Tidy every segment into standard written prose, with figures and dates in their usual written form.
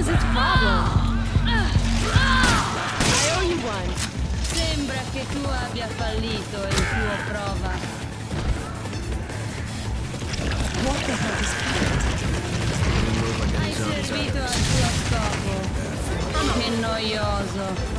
was its problem? I owe you one. Sembra che tu abbia fallito il tuo prova. What the hell is that? Hai servito al tuo scopo. Che noioso.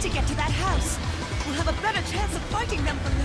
To get to that house, we'll have a better chance of fighting them from